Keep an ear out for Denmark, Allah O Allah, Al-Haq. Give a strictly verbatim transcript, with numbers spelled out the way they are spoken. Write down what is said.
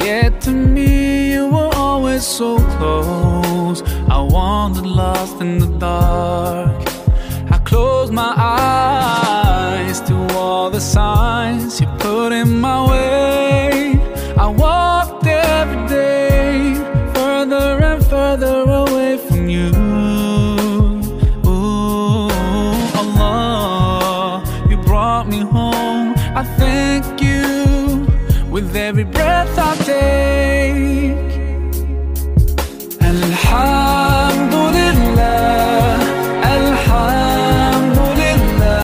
Yet to me you were always so close. I wandered lost in the dark. I closed my eyes to all the signs you put in my way. I walked every day further and further away from you. Ooh, Allah, you brought me home. I thank you with every breath I take. Al-Haq